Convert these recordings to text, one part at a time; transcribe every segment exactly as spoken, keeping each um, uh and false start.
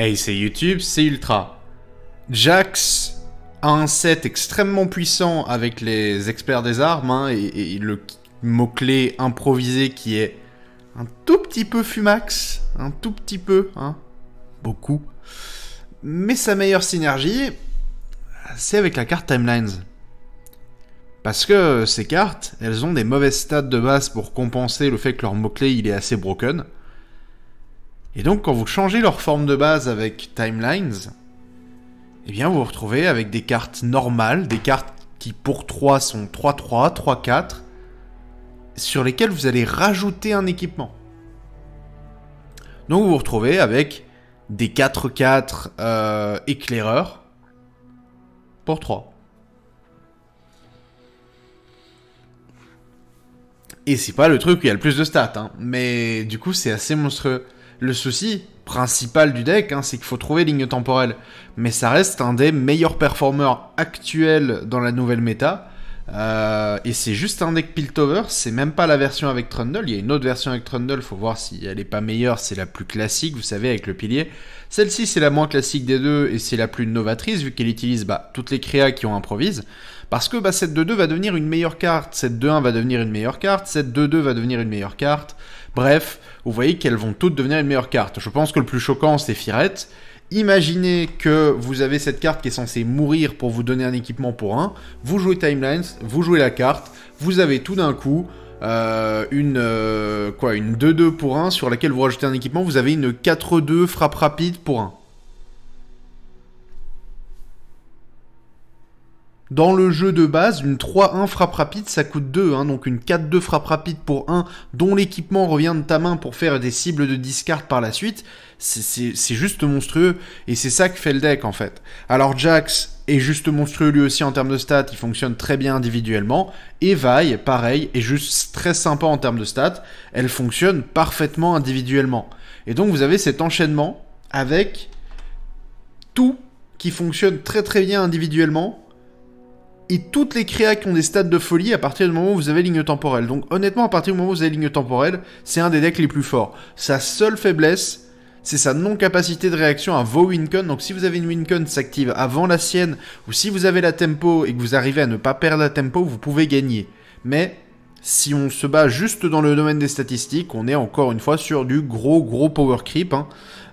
Hey, c'est YouTube, c'est Ultra. Jax a un set extrêmement puissant avec les experts des armes, hein, et, et le mot-clé improvisé qui est un tout petit peu Fumax, un tout petit peu, hein, beaucoup. Mais sa meilleure synergie, c'est avec la carte Timelines. Parce que ces cartes, elles ont des mauvaises stats de base pour compenser le fait que leur mot-clé, il est assez broken. Et donc, quand vous changez leur forme de base avec Timelines, eh bien, vous vous retrouvez avec des cartes normales, des cartes qui, pour trois, sont trois trois, trois quatre, sur lesquelles vous allez rajouter un équipement. Donc, vous vous retrouvez avec des quatre quatre euh, éclaireurs pour trois. Et c'est pas le truc où il y a le plus de stats, hein. Mais du coup, c'est assez monstrueux. Le souci principal du deck, hein, c'est qu'il faut trouver ligne temporelle. Mais ça reste un des meilleurs performeurs actuels dans la nouvelle méta. Euh, et c'est juste un deck Piltover, c'est même pas la version avec Trundle. Il y a une autre version avec Trundle, faut voir si elle est pas meilleure. C'est la plus classique, vous savez, avec le pilier. Celle-ci, c'est la moins classique des deux et c'est la plus novatrice, vu qu'elle utilise bah, toutes les créas qui ont improvise. Parce que bah, cette deux deux va devenir une meilleure carte, cette deux un va devenir une meilleure carte, cette deux deux va devenir une meilleure carte. Bref, vous voyez qu'elles vont toutes devenir une meilleure carte. Je pense que le plus choquant, c'est Firette. Imaginez que vous avez cette carte qui est censée mourir pour vous donner un équipement pour un. Vous jouez Timelines, vous jouez la carte, vous avez tout d'un coup euh, une euh, quoi, une deux deux pour un sur laquelle vous rajoutez un équipement, vous avez une quatre deux frappe rapide pour un. Dans le jeu de base, une trois un frappe rapide, ça coûte deux, hein, donc une quatre deux frappe rapide pour un, dont l'équipement revient de ta main pour faire des cibles de discard par la suite, c'est juste monstrueux, et c'est ça que fait le deck en fait. Alors Jax est juste monstrueux lui aussi en termes de stats, il fonctionne très bien individuellement, et Vi, pareil, est juste très sympa en termes de stats, elle fonctionne parfaitement individuellement. Et donc vous avez cet enchaînement avec tout qui fonctionne très très bien individuellement, et toutes les créas qui ont des stats de folie à partir du moment où vous avez ligne temporelle. Donc honnêtement, à partir du moment où vous avez ligne temporelle, c'est un des decks les plus forts. Sa seule faiblesse, c'est sa non-capacité de réaction à vos wincon. Donc si vous avez une wincon qui s'active avant la sienne, ou si vous avez la tempo et que vous arrivez à ne pas perdre la tempo, vous pouvez gagner. Mais si on se bat juste dans le domaine des statistiques, on est encore une fois sur du gros gros power creep, hein.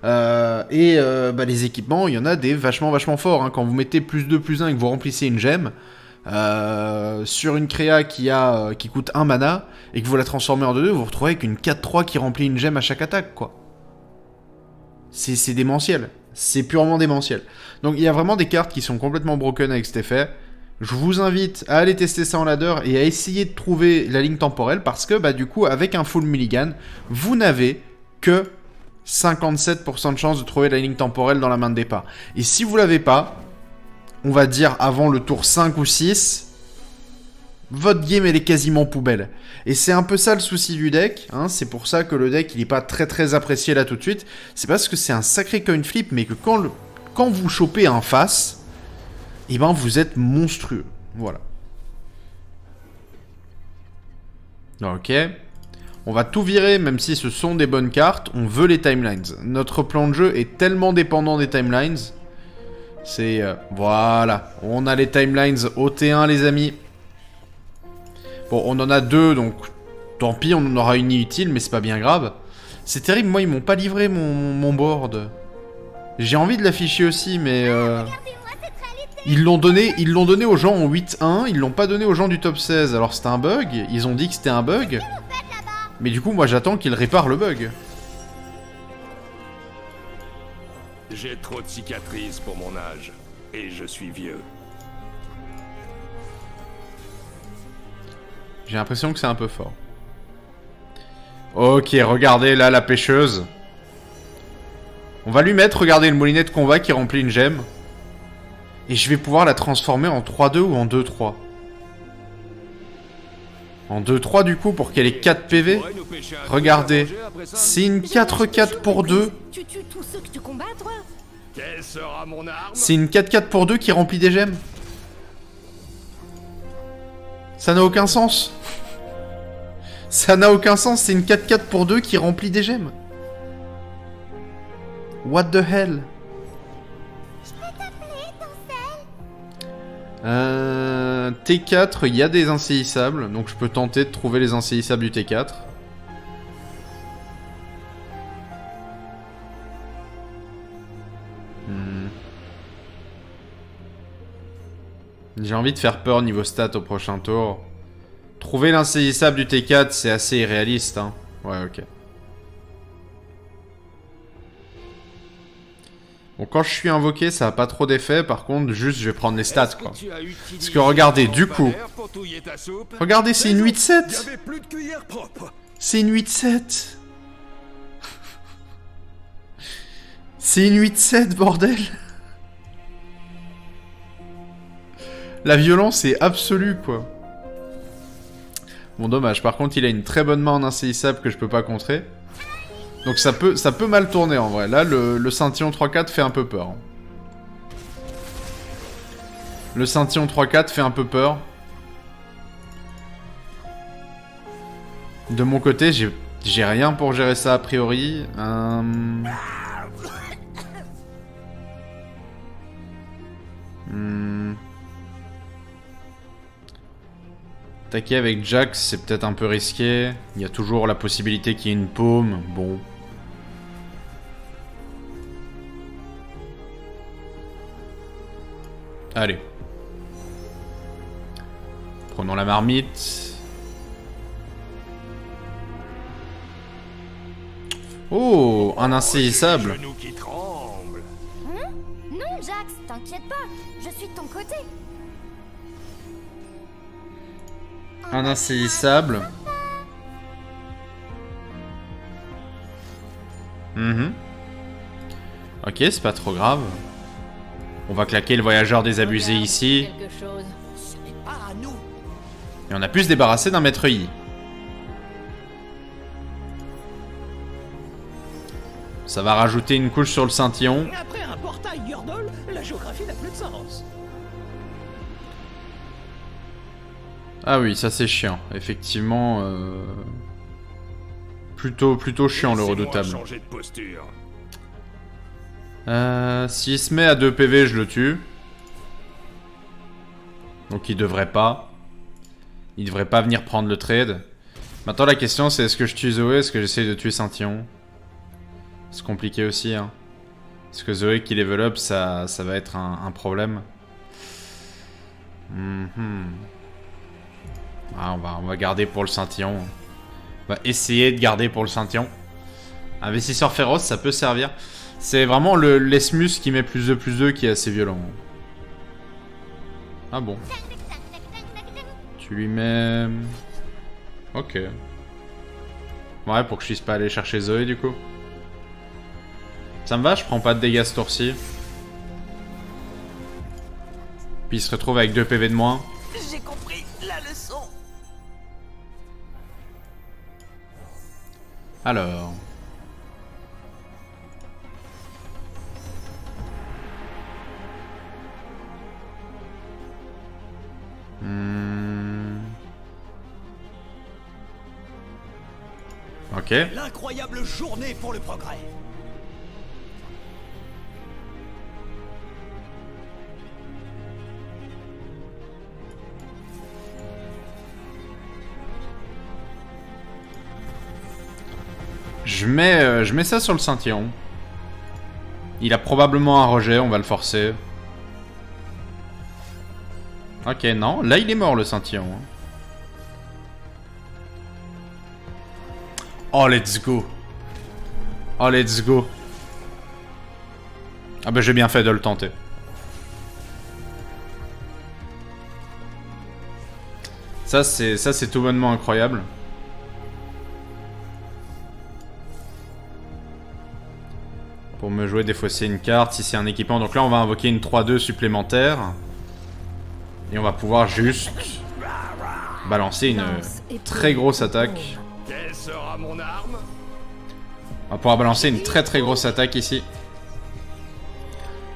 euh, Et euh, bah, les équipements, il y en a des vachement vachement forts, hein. Quand vous mettez plus deux plus un et que vous remplissez une gemme, Euh, sur une créa qui, a, qui coûte un mana et que vous la transformez en deux deux, vous vous retrouvez avec une quatre trois qui remplit une gemme à chaque attaque, quoi. C'est démentiel, c'est purement démentiel. Donc il y a vraiment des cartes qui sont complètement broken avec cet effet. Je vous invite à aller tester ça en ladder et à essayer de trouver la ligne temporelle, parce que bah, du coup avec un full mulligan, vous n'avez que cinquante-sept pour cent de chance de trouver la ligne temporelle dans la main de départ. Et si vous l'avez pas, on va dire avant le tour cinq ou six, votre game elle est quasiment poubelle. Et c'est un peu ça le souci du deck, hein. C'est pour ça que le deck il n'est pas très très apprécié là tout de suite. C'est parce que c'est un sacré coin flip, mais que quand, le... quand vous chopez un face, eh ben vous êtes monstrueux. Voilà. Ok. On va tout virer, même si ce sont des bonnes cartes. On veut les timelines. Notre plan de jeu est tellement dépendant des timelines. C'est... Euh, voilà. On a les timelines au T un, les amis. Bon, on en a deux, donc... Tant pis, on en aura une inutile, mais c'est pas bien grave. C'est terrible, moi, ils m'ont pas livré mon, mon board. J'ai envie de l'afficher aussi, mais... Euh, ils l'ont donné, ils l'ont donné aux gens en huit un, ils l'ont pas donné aux gens du top seize. Alors, c'était un bug. Ils ont dit que c'était un bug. Mais du coup, moi, j'attends qu'ils réparent le bug. J'ai trop de cicatrices pour mon âge, et je suis vieux. J'ai l'impression que c'est un peu fort. Ok, regardez là la pêcheuse. On va lui mettre, regardez, le moulinet de combat qui remplit une gemme. Et je vais pouvoir la transformer en trois deux ou en deux trois. En deux trois du coup, pour qu'elle ait quatre P V. Regardez, c'est une quatre quatre pour deux. C'est une quatre quatre pour deux qui remplit des gemmes. Ça n'a aucun sens. Ça n'a aucun sens, c'est une quatre quatre pour deux qui remplit des gemmes. What the hell? Euh, T quatre, il y a des insaisissables, donc je peux tenter de trouver les insaisissables du T quatre. Hmm. J'ai envie de faire peur niveau stats au prochain tour. Trouver l'insaisissable du T quatre, c'est assez irréaliste, hein. Ouais, ok. Bon, quand je suis invoqué, ça n'a pas trop d'effet. Par contre, juste, je vais prendre les stats, quoi. Parce que regardez, du coup... Regardez, c'est une huit sept. C'est une huit sept. C'est une huit sept, bordel. La violence est absolue, quoi. Bon, dommage. Par contre, il a une très bonne main en insaisissable que je peux pas contrer. Donc ça peut, ça peut mal tourner en vrai. Là, le, le Saint-Yon trois quatre fait un peu peur. Le Saint-Yon trois quatre fait un peu peur. De mon côté, j'ai rien pour gérer ça a priori. Euh... Hmm. Attaquer avec Jax, c'est peut-être un peu risqué. Il y a toujours la possibilité qu'il y ait une paume. Bon... Allez. Prenons la marmite. Oh, un insaisissable. Non, Jax, t'inquiète pas, je suis de ton côté. Un insaisissable. Mmh. Ok, c'est pas trop grave. On va claquer le voyageur désabusé ici. Et on a pu se débarrasser d'un maître Yi. Ça va rajouter une couche sur le Saint-Yon. Après un portail Yordle, la géographie n'a plus de sens. Ah oui, ça c'est chiant. Effectivement, euh... plutôt, plutôt chiant le redoutable. Euh, S'il se met à deux P V, je le tue. Donc il devrait pas. Il devrait pas venir prendre le trade. Maintenant la question c'est est-ce que je tue Zoé, est-ce que j'essaye de tuer Saint-Yon? C'est compliqué aussi, hein. Parce que Zoé qui level up, ça, ça va être un, un problème. Mm-hmm. Ah, on, va, on va garder pour le Saint-Yon. On va essayer de garder pour le Saint-Yon. Investisseur féroce, ça peut servir. C'est vraiment le l'Esmus qui met plus de plus de qui est assez violent. Ah bon. Tu lui mets... Ok. Ouais, pour que je puisse pas aller chercher Zoé du coup. Ça me va, je prends pas de dégâts ce tour-ci. Puis il se retrouve avec deux P V de moins. J'ai compris la leçon. Alors... Hmm... Ok. L'incroyable journée pour le progrès. Je mets, euh, je mets ça sur le Saint-Yon. Il a probablement un rejet, on va le forcer. Ok, non. Là, il est mort, le Saint-Yon. Oh, let's go. Oh, let's go. Ah bah, j'ai bien fait de le tenter. Ça, c'est ça, c'est tout bonnement incroyable. Pour me jouer, défausser une carte, si c'est un équipement. Donc là, on va invoquer une trois deux supplémentaire. Et on va pouvoir juste balancer une très grosse attaque. On va pouvoir balancer une très très grosse attaque ici.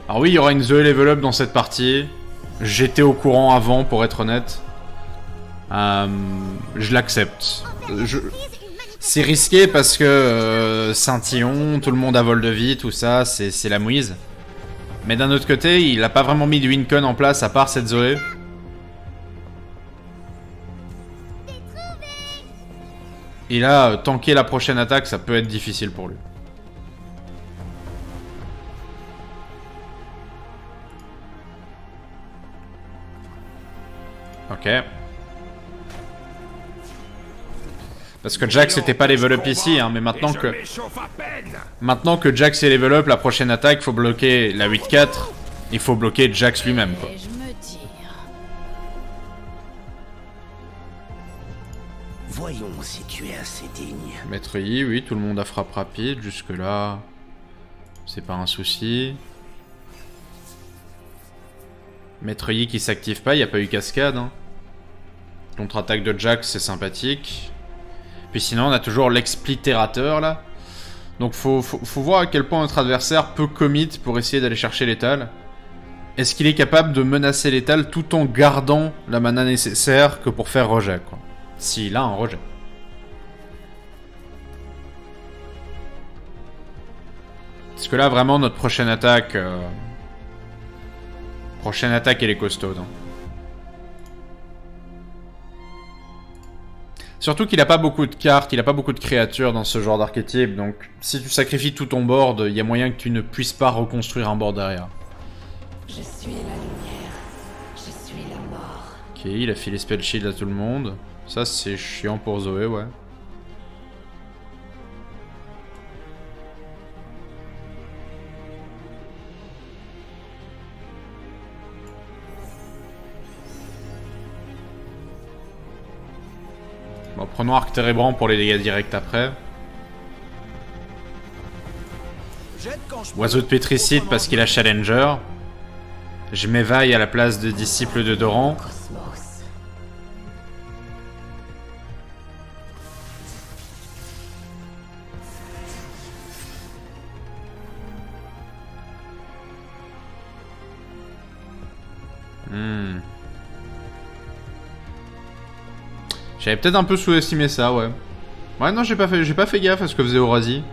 Alors oui, il y aura une Zoé level up dans cette partie. J'étais au courant avant, pour être honnête. Euh, je l'accepte. Je... C'est risqué parce que euh, Saint-Yon, tout le monde à vol de vie, tout ça, c'est la mouise. Mais d'un autre côté, il n'a pas vraiment mis de wincon en place à part cette Zoé. Et là, tanker la prochaine attaque, ça peut être difficile pour lui. Ok. Parce que Jax n'était pas level up ici, hein, mais maintenant que... Maintenant que Jax est level up, la prochaine attaque, faut bloquer la huit quatre. Il faut bloquer Jax lui-même, quoi. Voyons si tu es assez digne. Maître Yi, oui, tout le monde a frappe rapide jusque-là. C'est pas un souci. Maître Yi qui s'active pas, il n'y a pas eu cascade. Hein. Contre-attaque de Jax, c'est sympathique. Puis sinon, on a toujours l'explitérateur là. Donc faut, faut, faut voir à quel point notre adversaire peut commit pour essayer d'aller chercher l'étal. Est-ce qu'il est capable de menacer l'étal tout en gardant la mana nécessaire que pour faire rejet, quoi. S'il a un rejet. Parce que là, vraiment, notre prochaine attaque... Euh... Prochaine attaque, elle est costaude. Hein. Surtout qu'il n'a pas beaucoup de cartes, il n'a pas beaucoup de créatures dans ce genre d'archétype. Donc, si tu sacrifies tout ton board, il y a moyen que tu ne puisses pas reconstruire un board derrière. Je suis la lumière. Je suis la mort. Ok, il a filé Spell Shield à tout le monde. Ça, c'est chiant pour Zoé, ouais. Bon, prenons Arc Térébrant pour les dégâts directs après. Oiseau de Pétricide parce qu'il a Challenger. Je m'éveille à la place de Disciple de Doran. Hmm. J'avais peut-être un peu sous-estimé ça, ouais. Ouais, non, j'ai pas fait, j'ai pas fait gaffe à ce que faisait Orazi.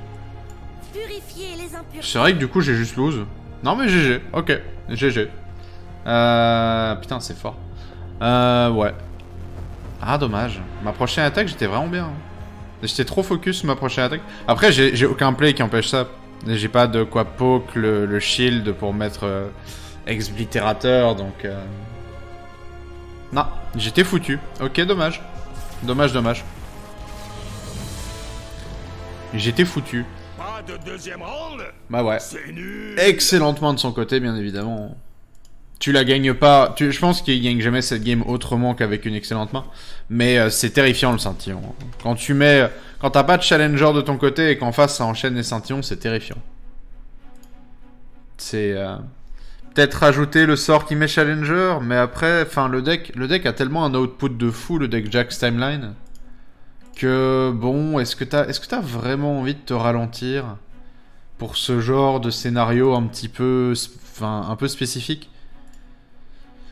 C'est vrai que du coup, j'ai juste lose. Non, mais G G, ok, G G. Euh... Putain, c'est fort. Euh... Ouais. Ah, dommage. Ma prochaine attaque, j'étais vraiment bien. J'étais trop focus sur ma prochaine attaque. Après, j'ai aucun play qui empêche ça. J'ai pas de quoi poke le, le shield pour mettre... Euh... exblitérateur, donc... Euh... Non, j'étais foutu. Ok, dommage. Dommage, dommage. J'étais foutu. Pas de deuxième round. Bah ouais. Excellentement de son côté, bien évidemment. Tu la gagnes pas... Tu... Je pense qu'il gagne jamais cette game autrement qu'avec une excellente main. Mais euh, c'est terrifiant, le Saint-Yon. Quand tu mets... Quand t'as pas de challenger de ton côté et qu'en face, ça enchaîne les Saint-Yon, c'est terrifiant. C'est... Euh... Peut-être rajouter le sort qui met Challenger, mais après, enfin le deck, le deck a tellement un output de fou, le deck Jax Timeline, que bon, est-ce que t'as, est-ce que t'as vraiment envie de te ralentir pour ce genre de scénario un petit peu, enfin un peu spécifique,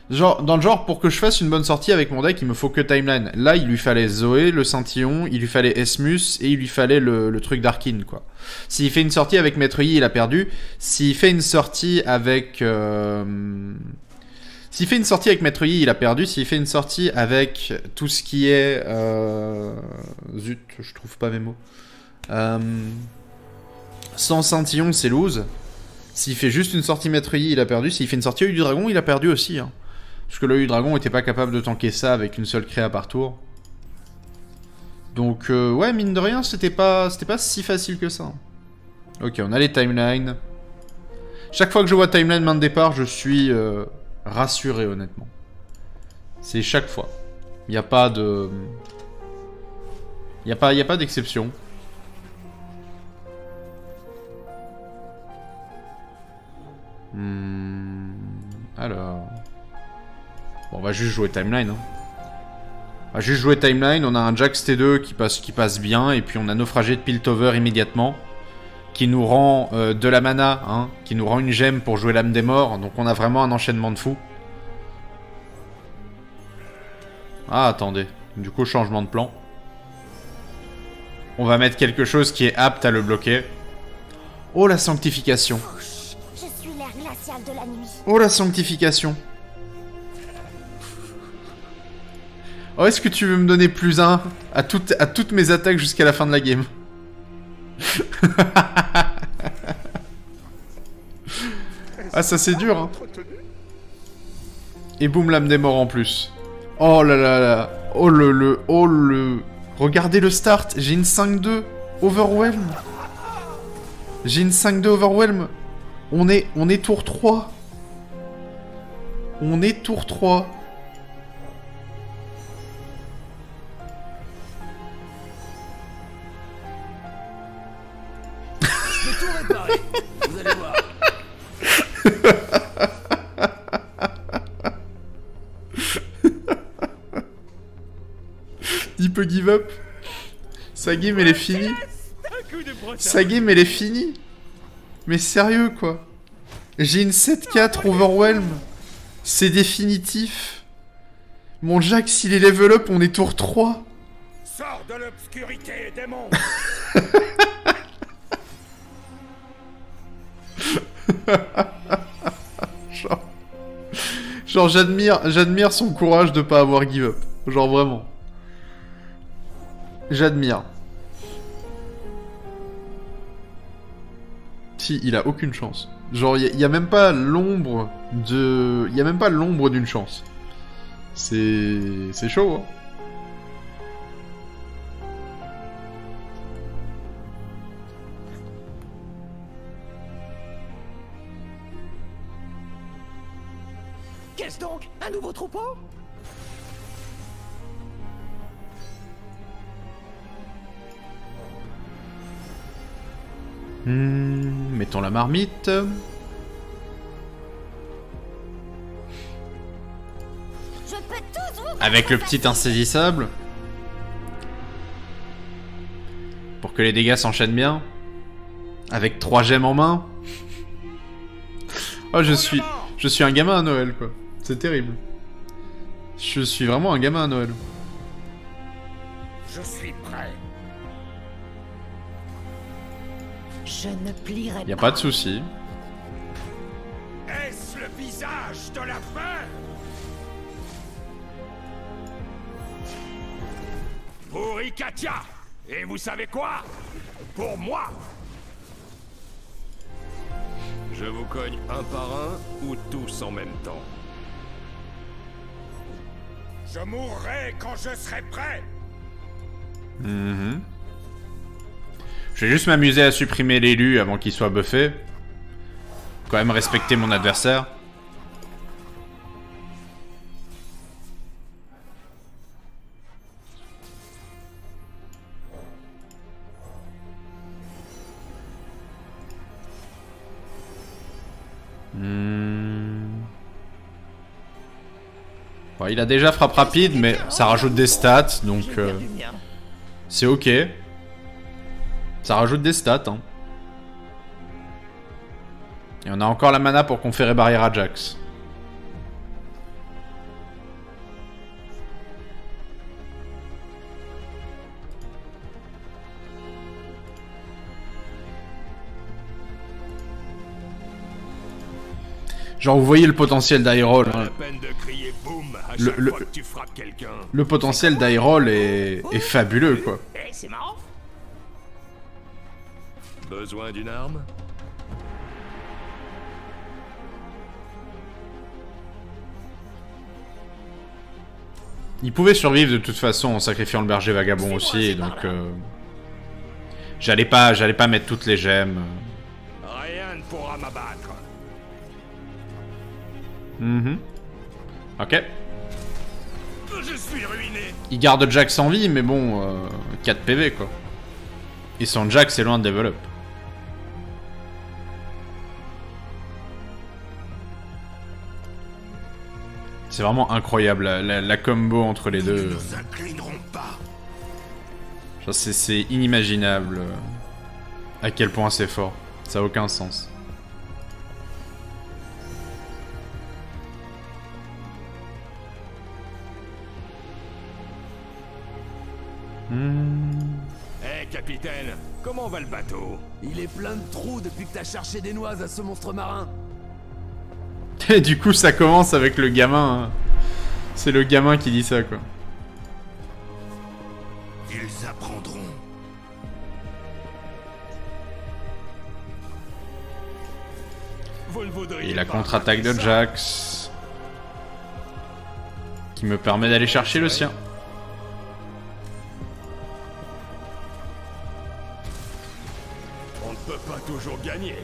genre dans le genre pour que je fasse une bonne sortie avec mon deck, il me faut que Timeline. Là, il lui fallait Zoé, le Saint-Yon, il lui fallait Esmus et il lui fallait le, le truc d'Arkin, quoi. S'il fait une sortie avec Maître Yi, il a perdu. S'il fait une sortie avec... Euh... S'il fait une sortie avec Maître Yi, il a perdu. S'il fait une sortie avec tout ce qui est... Euh... Zut, je trouve pas mes mots. Euh... Sans Saint-Yon, c'est lose. S'il fait juste une sortie Maître Yi, il a perdu. S'il fait une sortie Œil du Dragon, il a perdu aussi. Hein. Parce que l'Œil du Dragon n'était pas capable de tanker ça avec une seule créa par tour. Donc, euh, ouais, mine de rien, c'était pas, c'était pas si facile que ça. Ok, on a les timelines. Chaque fois que je vois timeline main de départ, je suis euh, rassuré, honnêtement. C'est chaque fois. Il n'y a pas de... Il n'y a pas, y a pas d'exception. Hmm, alors... Bon, on va juste jouer timeline, hein. On va juste jouer timeline, on a un Jax T deux qui passe, qui passe bien, et puis on a Naufragé de Piltover immédiatement, qui nous rend euh, de la mana, hein, qui nous rend une gemme pour jouer l'âme des morts, donc on a vraiment un enchaînement de fou. Ah, attendez, du coup, changement de plan. On va mettre quelque chose qui est apte à le bloquer. Oh, la sanctification. Oh, la sanctification. Oh, est-ce que tu veux me donner plus un à toutes, à toutes mes attaques jusqu'à la fin de la game? Ah, ça c'est dur, hein. Et boum, l'âme des morts en plus. Oh là là là. Oh le le. Oh le. Regardez le start. J'ai une cinq deux. Overwhelm. J'ai une cinq deux Overwhelm. On est, on est tour trois. On est tour trois. Vous allez voir. Il peut give up. Sa game elle est finie. Sa game elle est finie. Mais sérieux quoi. J'ai une sept quatre Overwhelm. C'est définitif. Mon Jax il est level up, on est tour trois. Sors de l'obscurité, démon. Genre, genre j'admire, j'admire son courage de pas avoir give up. Genre vraiment. J'admire. Si, il a aucune chance. Genre il y, y a même pas l'ombre de, il y a même pas l'ombre d'une chance. C'est, c'est chaud. Hein. Qu'est-ce donc? Un nouveau troupeau? Hmm, mettons la marmite. Avec le petit insaisissable. Pour que les dégâts s'enchaînent bien. Avec trois gemmes en main. Oh, je suis, je suis un gamin à Noël, quoi. C'est terrible. Je suis vraiment un gamin à Noël. Je suis prêt. Je ne plierai pas. Y a pas de souci. Est-ce le visage de la peur? Pour Icathia. Et vous savez quoi? Pour moi. Je vous cogne un par un ou tous en même temps. Je mourrai quand je serai prêt. Mmh. Je vais juste m'amuser à supprimer l'élu avant qu'il soit buffé. Quand même respecter mon adversaire. Hmm. Bon, il a déjà frappe rapide, mais ça rajoute des stats, donc euh, c'est ok. Ça rajoute des stats, hein. Et on a encore la mana pour conférer barrière à Jax. Genre, vous voyez le potentiel d'I-Roll. Hein. Le, le, le potentiel d'I-Roll est, est fabuleux, quoi. C'est marrant. Besoin d'une arme? Il pouvait survivre de toute façon en sacrifiant le berger vagabond aussi, donc euh, j'allais pas, j'allais pas mettre toutes les gemmes. Rien ne pourra m'abattre. Mhm. Ok. Je suis ruiné. Il garde Jack sans vie, mais bon, euh, quatre P V quoi. Et son Jack c'est loin de level up. C'est vraiment incroyable la, la, la combo entre les deux. C'est inimaginable à quel point c'est fort. Ça n'a aucun sens. Hmm. Hey, capitaine, comment va le bateau? Il est plein de trous depuis que t'as cherché des noises à ce monstre marin. Et du coup, ça commence avec le gamin. Hein. C'est le gamin qui dit ça, quoi. Ils apprendront. Et la contre-attaque de Jax qui me permet d'aller chercher le sien. On ne peut pas toujours gagner.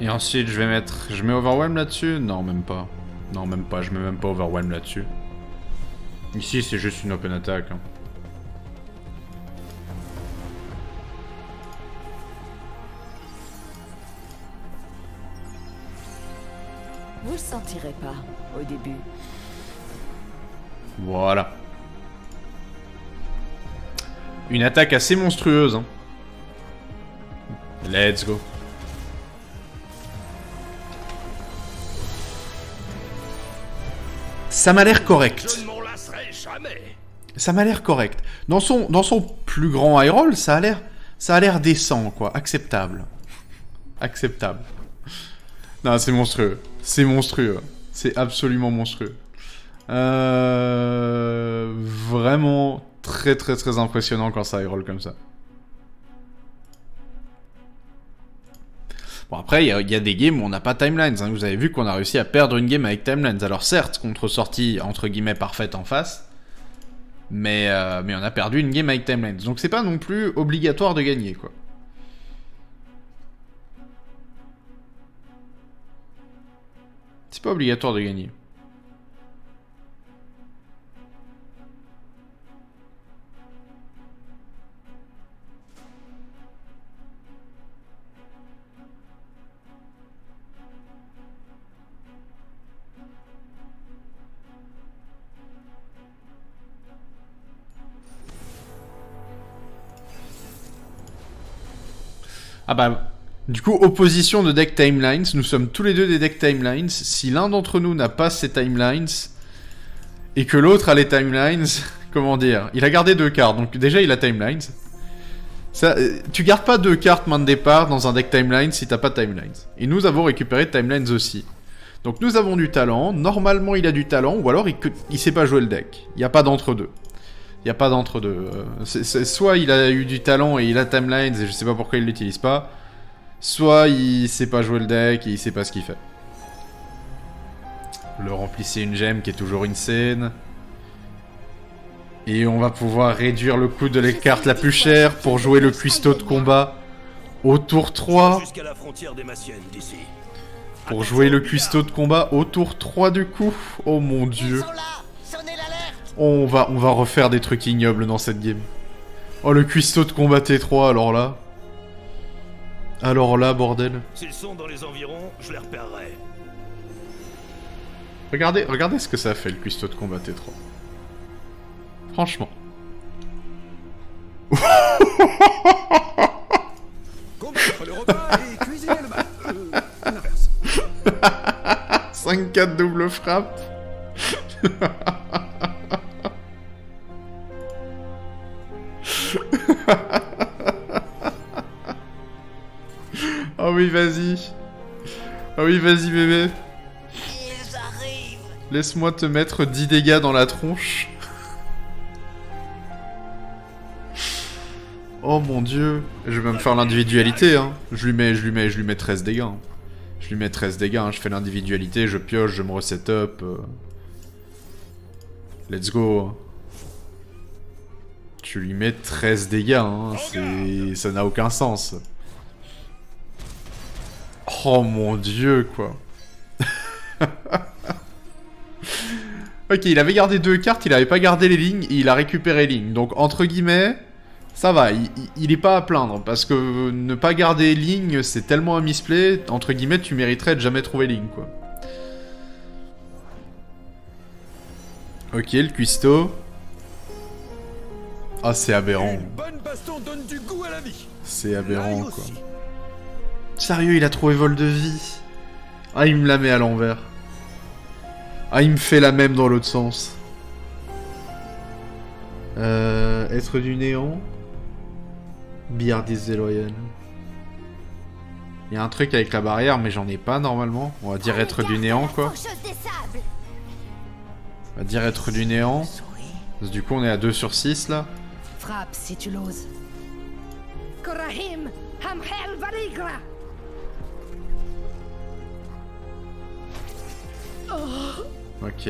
Et ensuite je vais mettre... Je mets Overwhelm là-dessus? Non, même pas. Non, même pas. Je mets même pas Overwhelm là-dessus. Ici, c'est juste une open attack. Hein. Vous le sentirez pas au début. Voilà. Une attaque assez monstrueuse. Hein. Let's go. Ça m'a l'air correct. Ça m'a l'air correct. Dans son, dans son plus grand high roll, ça a l'air, ça a l'air décent, quoi. Acceptable. Acceptable. Non, c'est monstrueux. C'est monstrueux. C'est absolument monstrueux. Euh... Vraiment très très très impressionnant quand ça roll comme ça. Bon, après, il y, y a des games où on n'a pas Timelines. Hein. Vous avez vu qu'on a réussi à perdre une game avec Timelines. Alors certes, contre sortie entre guillemets parfaite en face. Mais, euh, mais on a perdu une game avec Timelines. Donc c'est pas non plus obligatoire de gagner, quoi. C'est pas obligatoire de gagner. Ah bah... Du coup, opposition de deck Timelines, nous sommes tous les deux des decks Timelines. Si l'un d'entre nous n'a pas ses Timelines, et que l'autre a les Timelines, comment dire? Il a gardé deux cartes, donc déjà il a Timelines. Ça, tu gardes pas deux cartes main de départ dans un deck Timelines si t'as pas Timelines. Et nous avons récupéré Timelines aussi. Donc nous avons du talent, normalement il a du talent, ou alors il, il sait pas jouer le deck. Il n'y a pas d'entre-deux. Il n'y a pas d'entre-deux. Soit il a eu du talent et il a Timelines et je sais pas pourquoi il l'utilise pas. Soit il sait pas jouer le deck et il sait pas ce qu'il fait. Le remplissez une gemme qui est toujours une scène. Et on va pouvoir réduire le coût de la carte la plus chère pour jouer le cuistot de combat au tour trois. Pour jouer le cuistot de combat au tour trois du coup. Oh mon dieu. On va, on va refaire des trucs ignobles dans cette game. Oh le cuistot de combat T trois alors là. Alors là, bordel. S'ils sont dans les environs, je les repérerai. Regardez, regardez ce que ça fait le cuistot de combat T trois. Franchement. Combattre le repas et cuisiner le bas. Euh, l'inverse. cinq quatre double frappe. Oh oui, vas-y. Oh oui, vas-y, bébé. Laisse-moi te mettre dix dégâts dans la tronche. Oh mon dieu. Je vais me faire l'individualité, hein. Je lui mets, je lui mets, je lui mets treize dégâts. Hein. Je lui mets treize dégâts, hein. Je fais l'individualité, je pioche, je me reset up. Euh... Let's go. Tu lui mets treize dégâts, hein. Ça n'a aucun sens. Oh mon dieu, quoi. Ok, il avait gardé deux cartes, il avait pas gardé les lignes, et il a récupéré les lignes. Donc, entre guillemets, ça va, il, il est pas à plaindre. Parce que ne pas garder lignes, c'est tellement un misplay. Entre guillemets, tu mériterais de jamais trouver ligne, quoi. Ok, le cuistot. Ah, c'est aberrant. C'est aberrant, quoi. Sérieux, il a trouvé vol de vie. Ah, il me la met à l'envers. Ah, il me fait la même dans l'autre sens. Euh, être du néant. Billard des déloyales. Il y a un truc avec la barrière, mais j'en ai pas normalement. On va dire être du néant, quoi. On va dire être du néant. Parce que du coup, on est à deux sur six là. Frappe si tu l'oses. Ok.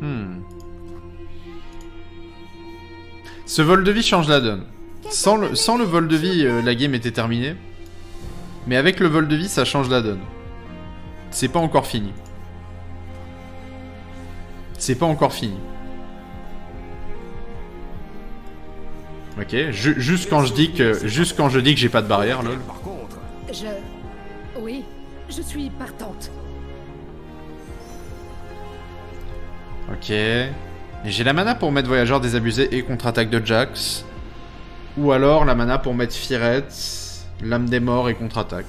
Hmm. Ce vol de vie change la donne. Sans le, sans le vol de vie, euh, la game était terminée. Mais avec le vol de vie, ça change la donne. C'est pas encore fini. C'est pas encore fini. Ok, je, juste quand je dis que, juste quand je dis que j'ai pas de barrière, là. Par contre, je, oui, je suis partante. Ok. J'ai la mana pour mettre Voyageur désabusé et contre-attaque de Jax. Ou alors la mana pour mettre Firette, Lame des morts et contre-attaque.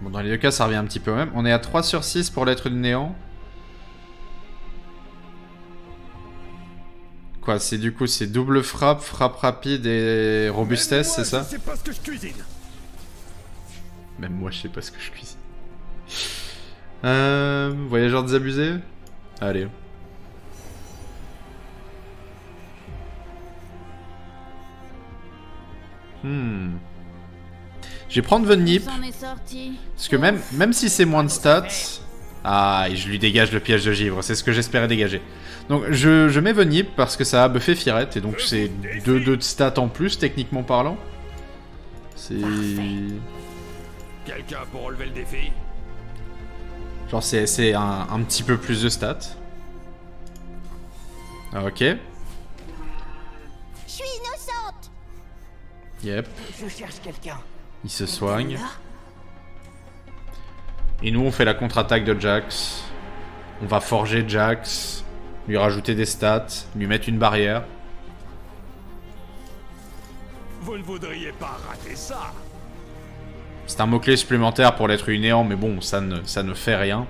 Bon, dans les deux cas, ça revient un petit peu même. On est à trois sur six pour l'être du néant. Quoi, c'est du coup, c'est double frappe, frappe rapide et robustesse, c'est ça? Même moi, je sais pas ce que je cuisine. Même moi, je sais pas ce que je cuisine. Euh, voyageur désabusé? Allez. Hmm. Je vais prendre Venip. Parce que même, même si c'est moins de stats... Ah, et je lui dégage le piège de givre, c'est ce que j'espérais dégager. Donc je, je mets Venip parce que ça a buffé Firette, et donc c'est deux de stats en plus, techniquement parlant. C'est... Quelqu'un pour relever le défi? Genre c'est un, un petit peu plus de stats. Ah, ok. Je suis innocente. Yep. Je cherche quelqu'un. Il se soigne. Et nous, on fait la contre-attaque de Jax. On va forger Jax, lui rajouter des stats, lui mettre une barrière. Vous ne voudriez pas rater ça. C'est un mot-clé supplémentaire pour l'être néant, mais bon, ça ne, ça ne fait rien.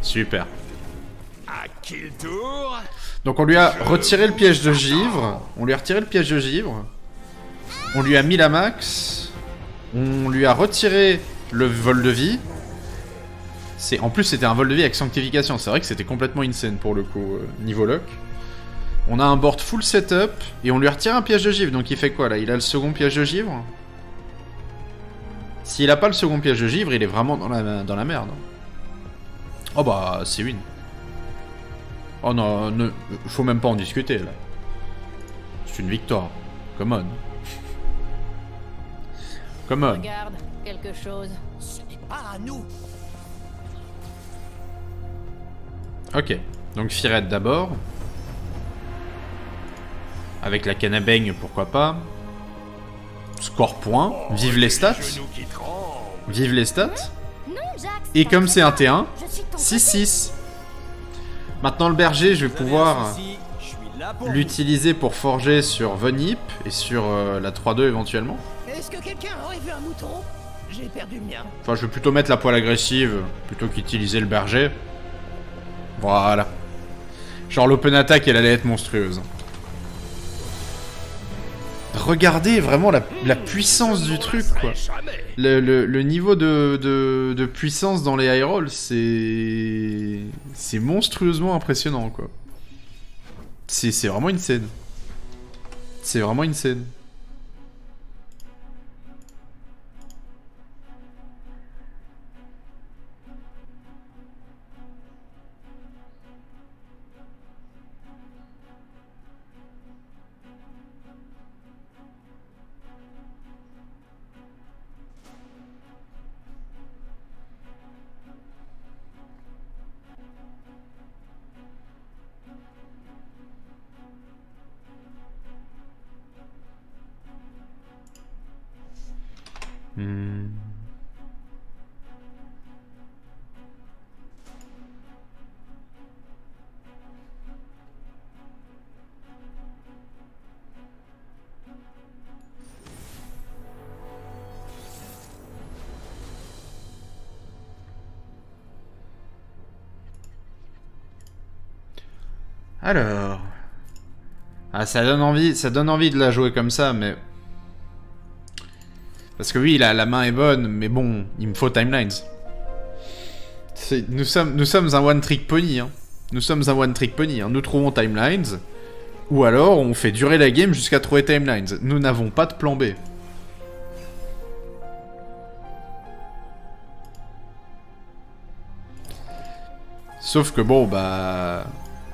Super. À qui le tour? Donc on lui a retiré le piège de givre. On lui a retiré le piège de givre. On lui a mis la max. On lui a retiré le vol de vie. En plus, c'était un vol de vie avec sanctification. C'est vrai que c'était complètement insane pour le coup, euh, niveau luck. On a un board full setup et on lui retire un piège de givre. Donc il fait quoi là? Il a le second piège de givre. S'il a pas le second piège de givre, il est vraiment dans la, dans la merde. Oh bah, c'est win. Oh non, ne, faut même pas en discuter là. C'est une victoire. Come on. Come on. Regarde, quelque chose. Ce n'est pas à nous. Ok, donc Firette d'abord. Avec la canne à beigne, pourquoi pas. Score point, vive les stats. Vive les stats. Et comme c'est un T un, six six. Maintenant le berger, je vais pouvoir l'utiliser pour forger sur Venip et sur euh, la trois deux éventuellement. Est-ce que quelqu'un aurait vu un mouton? J'ai perdu le mien. Enfin, je vais plutôt mettre la poêle agressive plutôt qu'utiliser le berger. Voilà. Genre l'open attack, elle allait être monstrueuse. Regardez vraiment la, la puissance du truc, quoi. Le, le, le niveau de, de, de puissance dans les high rolls, c'est... C'est monstrueusement impressionnant, quoi. C'est vraiment insane. C'est vraiment insane. Hmm. Alors, ah, ça donne envie, ça donne envie de la jouer comme ça, mais Parce que oui, la, la main est bonne, mais bon, il me faut Timelines. Nous sommes, nous sommes un one-trick pony, hein. Nous sommes un one-trick pony, hein. Nous trouvons Timelines, ou alors on fait durer la game jusqu'à trouver Timelines. Nous n'avons pas de plan B. Sauf que bon, bah...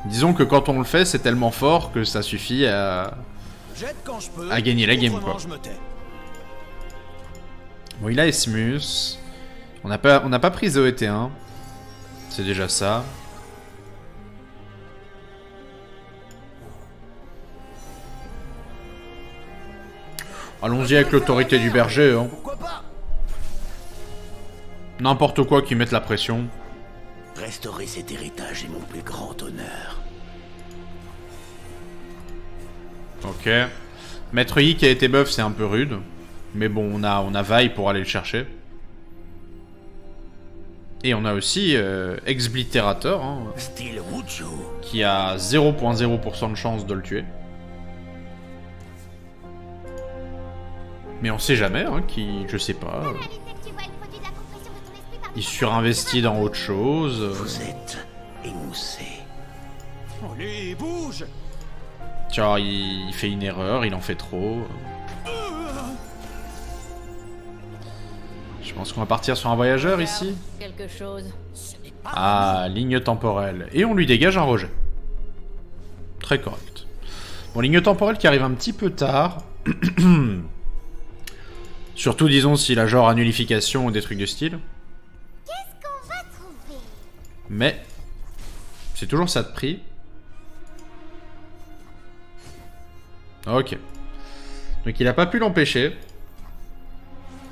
disons que quand on le fait, c'est tellement fort que ça suffit à... Quand je peux, à gagner la game, quoi. Je me tais. Bon, il a Esmus. On n'a pas, pas pris Zoé T un. C'est déjà ça. Allons-y avec l'autorité du berger, hein. N'importe quoi qui mette la pression. Restaurer cet héritage est mon plus grand honneur. Ok. Maître Yi qui a été buff, c'est un peu rude. Mais bon, on a, on a V I pour aller le chercher. Et on a aussi euh, Exblitterator, hein, qui a zéro virgule zéro pour cent de chance de le tuer. Mais on sait jamais, hein, qui, je sais pas. Euh, il surinvestit dans autre chose. Euh... Vous êtes émoussé. Allez, bouge! Tiens, il, il fait une erreur, il en fait trop. Euh... Je pense qu'on va partir sur un voyageur ici. Quelque chose. Ah, ligne temporelle. Et on lui dégage un rejet. Très correct. Bon, ligne temporelle qui arrive un petit peu tard. Surtout, disons, s'il a genre à nullification ou des trucs de style. Qu'est-ce qu'on va trouver ? Mais, c'est toujours ça de prix. Ok. Donc il n'a pas pu l'empêcher.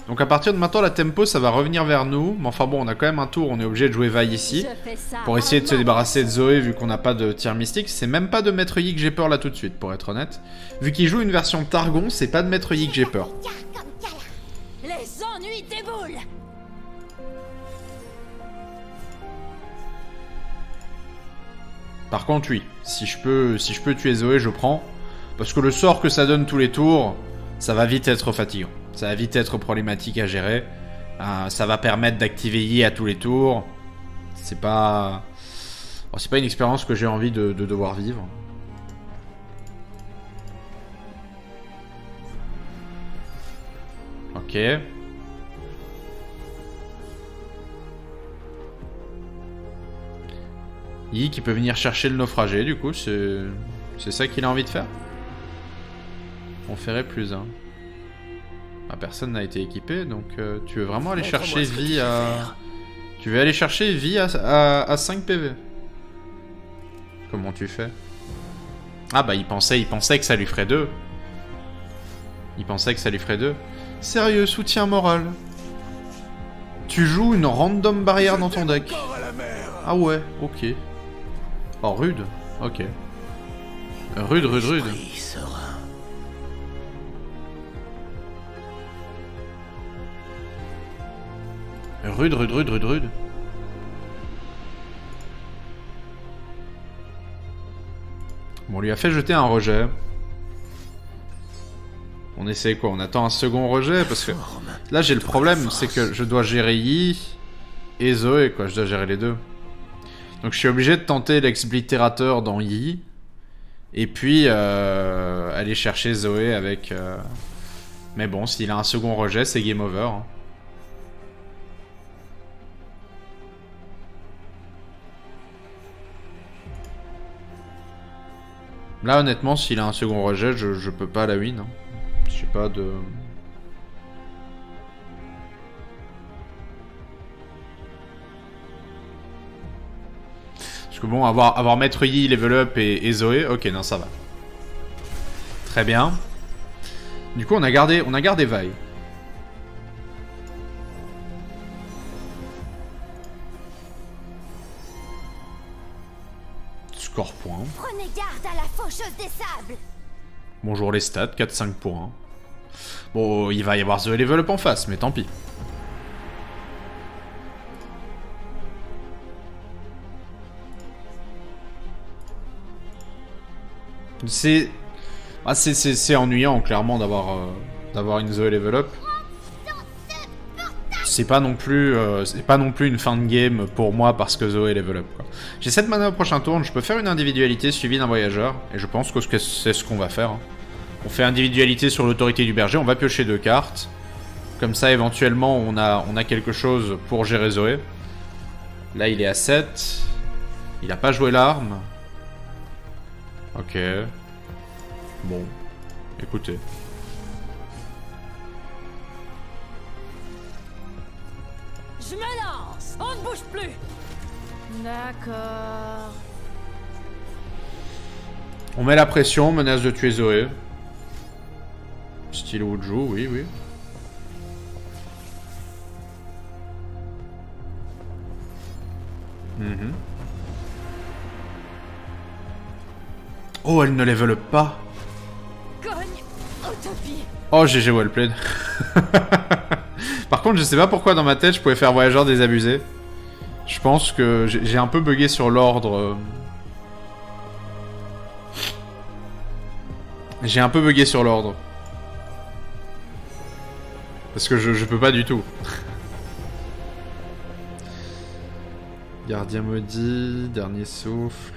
Donc à partir de maintenant, la tempo, ça va revenir vers nous. Mais enfin bon, on a quand même un tour, on est obligé de jouer V I ici. Pour essayer de se débarrasser de Zoé, vu qu'on n'a pas de tir mystique. C'est même pas de Maître Yi que j'ai peur là tout de suite, pour être honnête. Vu qu'il joue une version Targon, c'est pas de Maître Yi que j'ai peur. Les ennuis déboulent. Par contre, oui. Si je peux, si je peux tuer Zoé, je prends. Parce que le sort que ça donne tous les tours, ça va vite être fatigant. Ça va vite être problématique à gérer. Euh, ça va permettre d'activer Yi à tous les tours. C'est pas... Bon, c'est pas une expérience que j'ai envie de, de devoir vivre. Ok. Yi qui peut venir chercher le naufragé, du coup, c'est... C'est ça qu'il a envie de faire ? On ferait plus un. Ah, personne n'a été équipé, donc euh, tu veux vraiment aller chercher vie à... Tu veux aller chercher vie à, à, à cinq P V. Comment tu fais? Ah bah il pensait, il pensait que ça lui ferait deux. Il pensait que ça lui ferait deux. Sérieux, soutien moral. Tu joues une random barrière dans ton deck. Ah ouais, ok. Oh rude, ok. Rude, rude, rude. Rude, rude, rude, rude, rude. Bon, on lui a fait jeter un rejet. On essaie quoi? On attend un second rejet parce que là j'ai le problème, c'est que je dois gérer Yi et Zoé, quoi. Je dois gérer les deux. Donc je suis obligé de tenter l'exblitterateur dans Yi et puis euh, aller chercher Zoé avec. Euh... Mais bon, s'il a un second rejet, c'est game over. Hein. Là, honnêtement, s'il a un second rejet, je, je peux pas la win. Hein. J'ai pas de... Parce que bon, avoir, avoir Maître Yi, level up et, et Zoé, ok, non, ça va. Très bien. Du coup, on a gardé, on a gardé V I. Score point. Prenez garde à la faucheuse des sables. Bonjour les stats, quatre cinq pour un. Bon, il va y avoir The Level Up en face, mais tant pis. C'est... Ah, c'est ennuyant, clairement, d'avoir euh, d'avoir une The Level Up. c'est pas non plus euh, c'est pas non plus une fin de game pour moi parce que Zoé level up. J'ai sept mana au prochain tour, je peux faire une individualité suivie d'un voyageur, et je pense que c'est ce qu'on va faire. On fait individualité sur l'autorité du berger, on va piocher deux cartes. Comme ça éventuellement on a, on a quelque chose pour gérer Zoé. Là il est à sept. Il n'a pas joué l'arme. Ok. Bon. Écoutez. Je me lance, on ne bouge plus. D'accord. On met la pression, menace de tuer Zoé. Style Wuju, oui, oui. Mmh. Oh, elle ne level up pas. Oh, G G wellplayed. Par contre, je sais pas pourquoi dans ma tête je pouvais faire voyageur désabusé. Je pense que j'ai un peu bugué sur l'ordre. J'ai un peu bugué sur l'ordre. Parce que je, je peux pas du tout. Gardien maudit, dernier souffle.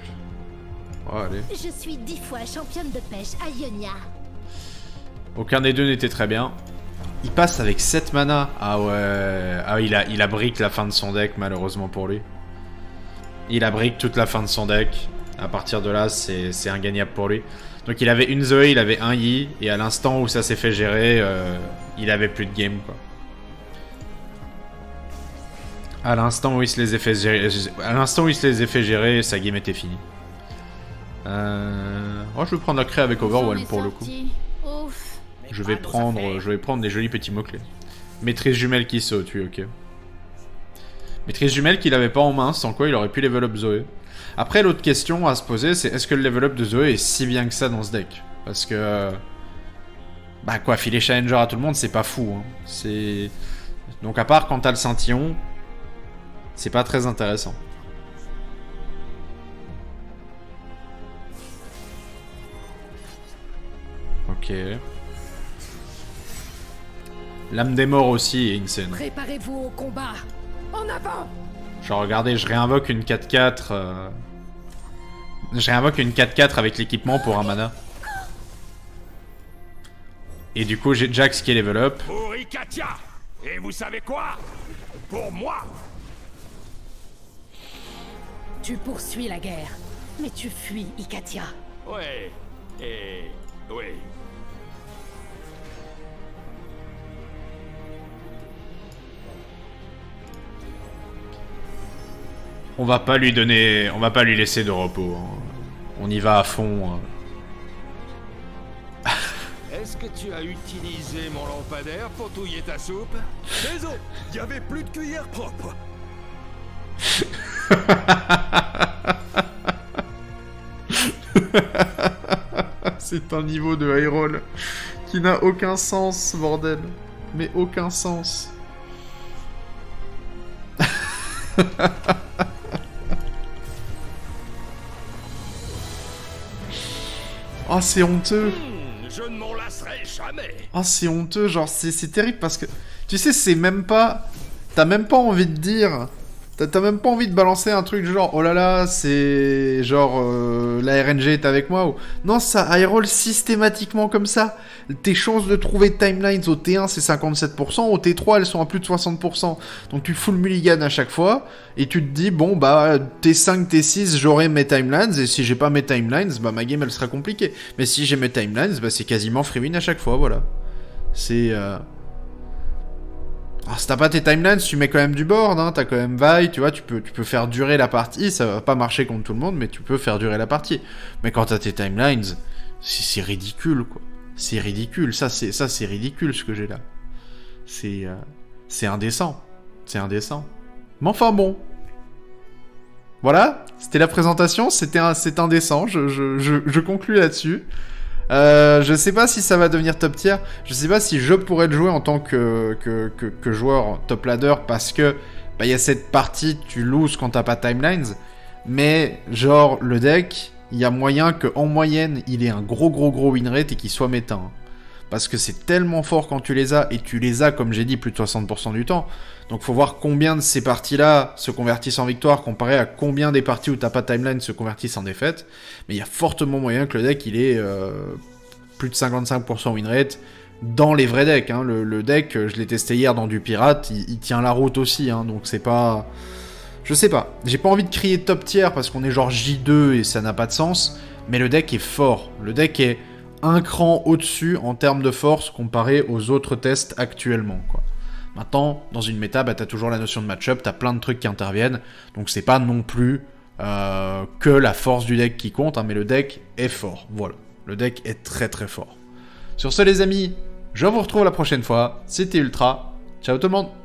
Oh, allez. Je suis dix fois championne de pêche à Ionia. Aucun des deux n'était très bien. Il passe avec sept mana. Ah ouais. Ah, il a, il a brique la fin de son deck, malheureusement pour lui. Il a brique toute la fin de son deck. À partir de là, c'est ingagnable pour lui. Donc il avait une Zoé, il avait un Yi. Et à l'instant où ça s'est fait gérer, euh, il avait plus de game, quoi. À l'instant où il se les a fait gérer, à l'instant où il se les a fait gérer, sa game était finie. Euh... Oh, je vais prendre la créa avec Overwhelm pour le coup. Ouf. Je vais prendre, je vais prendre des jolis petits mots clés. Maîtrise jumelle qui saute, oui, ok. Maîtrise jumelle qu'il avait pas en main, sans quoi il aurait pu level up Zoé. Après, l'autre question à se poser, c'est est-ce que le level up de Zoé est si bien que ça dans ce deck? Parce que bah quoi, filer challenger à tout le monde, c'est pas fou. Hein. C'est donc à part quand t'as le Saint-Yon, c'est pas très intéressant. Ok. L'âme des morts aussi est insane. Préparez-vous au combat. En avant. Genre regardez, je réinvoque une quatre quatre. Euh... Je réinvoque une quatre quatre avec l'équipement pour un mana. Et du coup j'ai Jax qui est level up. Pour Icathia. Et vous savez quoi? Pour moi. Tu poursuis la guerre, mais tu fuis Icathia. Ouais. Et... oui. On va pas lui donner, on va pas lui laisser de repos. Hein. On y va à fond. Hein. Est-ce que tu as utilisé mon lampadaire pour touiller ta soupe? Désolé, il y avait plus de cuillère propre. C'est un niveau de high roll qui n'a aucun sens, bordel. Mais aucun sens. Ah, oh, c'est honteux. Je ne m'en lasserai jamais. Ah, oh, c'est honteux, genre c'est terrible parce que tu sais, c'est même pas, t'as même pas envie de dire, t'as même pas envie de balancer un truc genre oh là là, c'est genre euh, la R N G est avec moi ou... Non, ça high roll systématiquement comme ça. Tes chances de trouver Timelines au T un c'est cinquante-sept pour cent, au T trois elles sont à plus de soixante pour cent. Donc tu full mulligan à chaque fois et tu te dis bon bah T cinq, T six j'aurai mes Timelines et si j'ai pas mes Timelines bah ma game elle sera compliquée. Mais si j'ai mes Timelines bah c'est quasiment free win à chaque fois, voilà. C'est... Euh... Alors, si t'as pas tes timelines, tu mets quand même du board, hein, t'as quand même V I, tu vois, tu peux, tu peux faire durer la partie, ça va pas marcher contre tout le monde, mais tu peux faire durer la partie. Mais quand t'as tes timelines, c'est ridicule, quoi. C'est ridicule, ça c'est ça c'est ridicule ce que j'ai là. C'est euh, c'est indécent, c'est indécent. Mais enfin bon. Voilà, c'était la présentation, c'était c'est indécent, je, je, je, je conclue là-dessus. Euh, je sais pas si ça va devenir top tier, je sais pas si je pourrais le jouer en tant que, que, que, que joueur top ladder parce que bah, y a cette partie, tu loses quand t'as pas timelines, mais genre le deck, il y a moyen qu'en moyenne il ait un gros gros gros win rate et qu'il soit méta. parce que c'est tellement fort quand tu les as, et tu les as, comme j'ai dit, plus de soixante pour cent du temps. Donc faut voir combien de ces parties-là se convertissent en victoire, comparé à combien des parties où t'as pas timeline se convertissent en défaite. Mais il y a fortement moyen que le deck, il ait euh, plus de cinquante-cinq pour cent win rate dans les vrais decks. Hein. Le, le deck, je l'ai testé hier dans du pirate, il, il tient la route aussi, hein, donc c'est pas... Je sais pas, j'ai pas envie de crier top tier parce qu'on est genre J deux et ça n'a pas de sens, mais le deck est fort. Le deck est un cran au-dessus en termes de force comparé aux autres tests actuellement, quoi. Maintenant, dans une méta, bah, t'as toujours la notion de match-up, t'as plein de trucs qui interviennent, donc c'est pas non plus euh, que la force du deck qui compte, hein, mais le deck est fort, voilà. Le deck est très très fort. Sur ce les amis, je vous retrouve la prochaine fois, c'était Ultra, ciao tout le monde.